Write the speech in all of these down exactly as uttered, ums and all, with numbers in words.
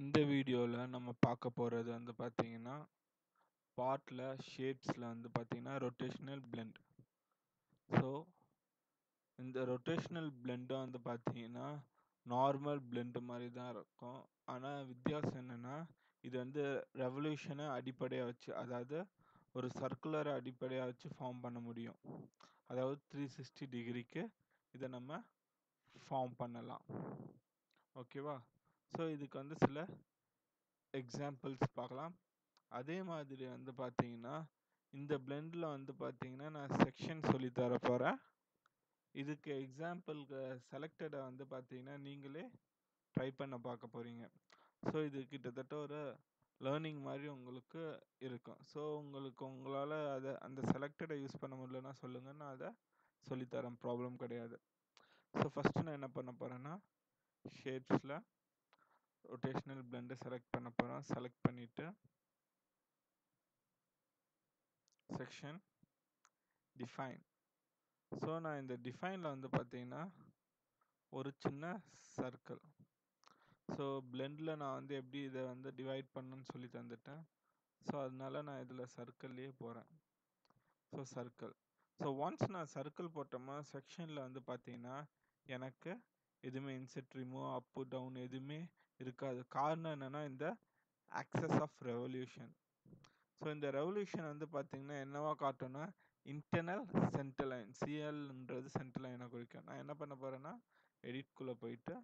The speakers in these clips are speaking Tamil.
இந்த வீடியோவில் நம்ம பார்க்க போகிறது வந்து பார்த்தீங்கன்னா பாட்டில் ஷேப்ஸில் வந்து பார்த்தீங்கன்னா ரொட்டேஷனல் பிளெண்ட். ஸோ இந்த ரொட்டேஷனல் பிளெண்டும் வந்து பார்த்தீங்கன்னா நார்மல் பிளெண்டு மாதிரி தான் இருக்கும். ஆனால் வித்தியாசம் என்னென்னா இது வந்து ரெவல்யூஷனை அடிப்படையாக வச்சு, அதாவது ஒரு சர்க்குலரை அடிப்படையாக வச்சு ஃபார்ம் பண்ண முடியும். அதாவது த்ரீ சிக்ஸ்டி டிகிரிக்கு இதை நம்ம ஃபார்ம் பண்ணலாம். ஓகேவா? ஸோ இதுக்கு வந்து சில எக்ஸாம்பிள்ஸ் பார்க்கலாம். அதே மாதிரி வந்து பார்த்தீங்கன்னா இந்த பிளெண்டில் வந்து பார்த்தீங்கன்னா நான் செக்ஷன் சொல்லி தர போகிறேன். இதுக்கு எக்ஸாம்பிளுக்கு செலக்டடை வந்து பார்த்தீங்கன்னா நீங்களே ட்ரை பண்ண பார்க்க போகிறீங்க. ஸோ இது கிட்டத்தட்ட ஒரு லேர்னிங் மாதிரி உங்களுக்கு இருக்கும். ஸோ உங்களுக்கு உங்களால் அதை அந்த செலக்டடை யூஸ் பண்ண முடியலன்னா சொல்லுங்கள், நான் அதை சொல்லித்தரேன், ப்ராப்ளம் கிடையாது. ஸோ ஃபஸ்ட்டு நான் என்ன பண்ண போகிறேன்னா ஷேப்ஸில் ரொட்டேஷனல் பிளெண்டை செலக்ட் பண்ண போகிறோம். செலக்ட் பண்ணிவிட்டு செக்ஷன் டிஃபைன். ஸோ நான் இந்த டிஃபைனில் வந்து பார்த்தீங்கன்னா ஒரு சின்ன சர்க்கிள். ஸோ பிளெண்டில் நான் வந்து எப்படி இதை வந்து டிவைட் பண்ணணும்னு சொல்லி தந்துட்டேன். ஸோ அதனால நான் இதில் சர்க்கிள்லேயே போகிறேன். So circle. ஸோ ஒன்ஸ் நான் சர்க்கிள் போட்டோமா செக்ஷனில் வந்து பார்த்தீங்கன்னா எனக்கு எதுவுமே இன்செட் ரிமூவ் அப்பு டவுன் எதுவுமே இருக்காது. காரணம் என்னென்னா இந்த ஆக்சஸ் ஆஃப் ரெவல்யூஷன். ஸோ இந்த ரெவல்யூஷன் வந்து பார்த்திங்கன்னா என்னவா காட்டும்னா இன்டர்னல் சென்டர் லைன், சிஎல்ன்றது சென்டர் லைனை குறிக்கும். நான் என்ன பண்ண போகிறேன்னா எடிட்குள்ளே போயிட்டு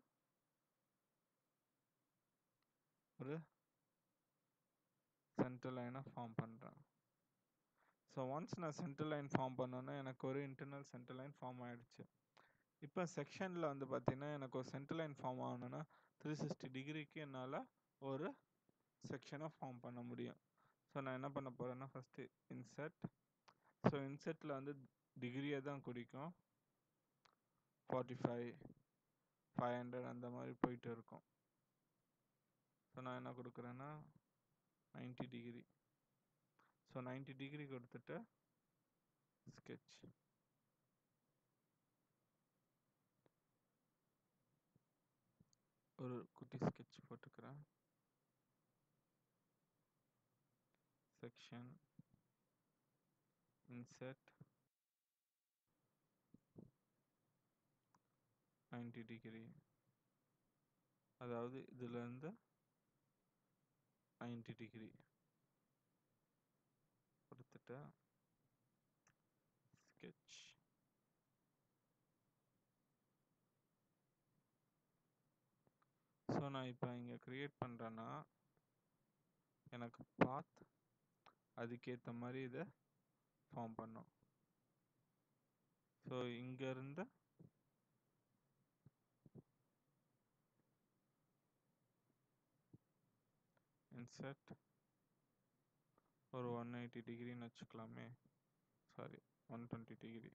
ஒரு சென்டர் லைனை ஃபார்ம் பண்ணுறேன். ஸோ ஒன்ஸ் நான் சென்டர் லைன் ஃபார்ம் பண்ணோன்னா எனக்கு ஒரு இன்டர்னல் சென்டர் லைன் ஃபார்ம் ஆகிடுச்சு. இப்போ செக்ஷனில் வந்து பார்த்திங்கன்னா எனக்கு ஒரு சென்டர் லைன் ஃபார்ம் ஆகணுன்னா த்ரீ சிக்ஸ்டி டிகிரிக்கு என்னால் ஒரு செக்ஷனை ஃபார்ம் பண்ண முடியும். ஸோ நான் என்ன பண்ண போகிறேன்னா ஃபஸ்ட்டு இன்செர்ட். ஸோ இன்செர்ட்டில் வந்து டிகிரியை தான் குறிக்கும். ஃபார்ட்டி ஃபைவ் ஃபைவ் ஹண்ட்ரட் அந்த மாதிரி போயிட்டு இருக்கும். ஸோ நான் என்ன கொடுக்குறேன்னா ninety degree. So ninety degree கொடுத்துட்டு ஸ்கெட்ச். ஒரு குட்டி ஸ்கெட்ச் போட்டுக்கிறேன். செக்ஷன் இன்செர்ட் நைன்டி டிகிரி, அதாவது இதுலேருந்து நைன்டி டிகிரி கொடுத்துட்டா ஸ்கெட்ச். ஸோ நான் இப்போ இங்கே க்ரியேட் பண்ணுறேன்னா எனக்கு பாத் அதுக்கேற்ற மாதிரி இதை ஃபார்ம் பண்ணோம். ஸோ இங்கேருந்து இன்செர்ட் ஒரு ஒன் எயிட்டி டிகிரின்னு வச்சுக்கலாமே, sorry one twenty degree.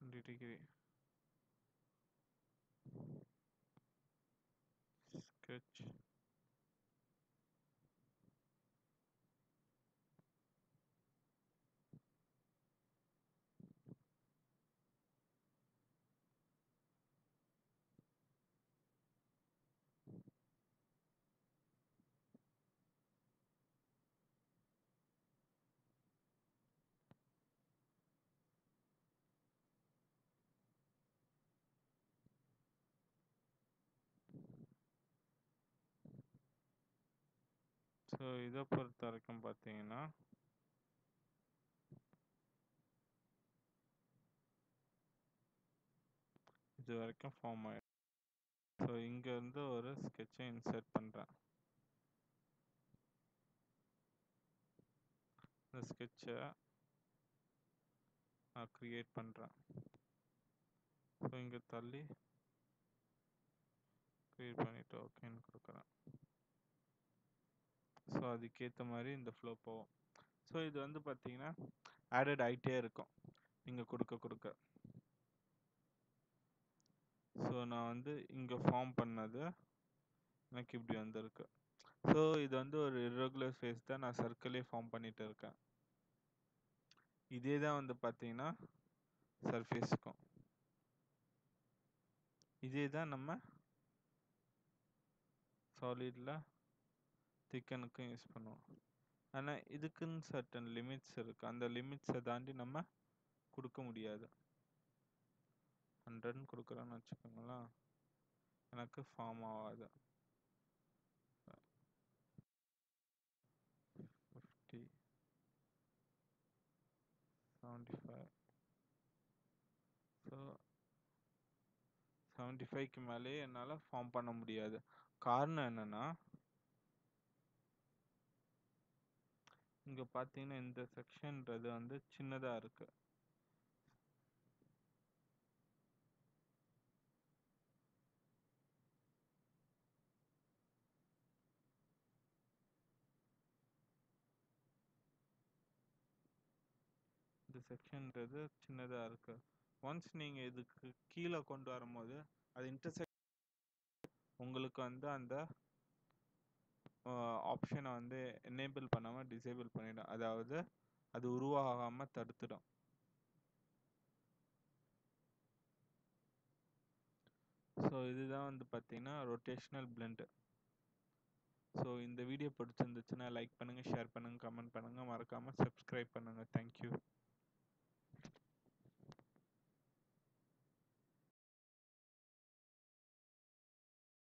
Twenty degree sketch. So இதை பொறுத்த வரைக்கும் பார்த்தீங்கன்னா இது வரைக்கும் ஃபார்ம் ஆகிடும். ஸோ இங்கேருந்து ஒரு ஸ்கெட்சை இன்சர்ட் பண்ணுறேன். இந்த ஸ்கெட்சை நான் க்ரியேட் பண்ணுறேன். ஸோ இங்கே தள்ளி க்ரியேட் பண்ணிவிட்டு ஓகேன்னு கொடுக்குறேன். ஸோ அதுக்கேற்ற மாதிரி இந்த ஃப்ளோ போகும். ஸோ இது வந்து பார்த்தீங்கன்னா ஆடட் ஆகிட்டே இருக்கும் நீங்கள் கொடுக்க கொடுக்க. ஸோ நான் வந்து இங்கே ஃபார்ம் பண்ணது எனக்கு இப்படி வந்திருக்கு. ஸோ இது வந்து ஒரு இர்ரெகுலர் ஃபேஸ் தான். நான் சர்க்கிளே ஃபார்ம் பண்ணிகிட்டு இருக்கேன். இதே தான் வந்து பார்த்தீங்கன்னா surface-க்கும் இதேதான் நம்ம solidல thickenக்கும் use பண்ணுவோம். ஆனா இதுக்குன் certain limits இருக்கு. அந்த limits தாண்டி நம்ம கொடுக்க முடியாது. one hundred கொடுக்கறேன்னு வச்சுக்கோங்களா, எனக்கு ஃபார்ம் ஆகாது. fifty seventy-five, so seventy-five க்கு மேலே என்னால ஃபார்ம் பண்ண முடியாது. காரணம் என்னன்னா, இங்க பாத்தீங்கன்னா இந்த செக்ஷன்றது வந்து சின்னதா இருக்கு. இந்த செக்ஷன்றது சின்னதாக இருக்கு. ஒன்ஸ் நீங்கள் இதுக்கு கீழே கொண்டு வரும்போது அது இன்டர்செக்ட் உங்களுக்கு வந்து அந்த ஆப்ஷனை வந்து எனேபிள் பண்ணாமல் டிசேபிள் பண்ணிடும். அதாவது அது உருவாகாமல் தடுத்துடும். ஸோ இதுதான் வந்து பார்த்தீங்கன்னா ரொட்டேஷனல் பிளெண்டு. ஸோ இந்த வீடியோ பிடிச்சிருந்துச்சுன்னா லைக் பண்ணுங்கள், ஷேர் பண்ணுங்கள், கமெண்ட் பண்ணுங்கள், மறக்காமல் சப்ஸ்கிரைப் பண்ணுங்கள். தேங்க்யூ.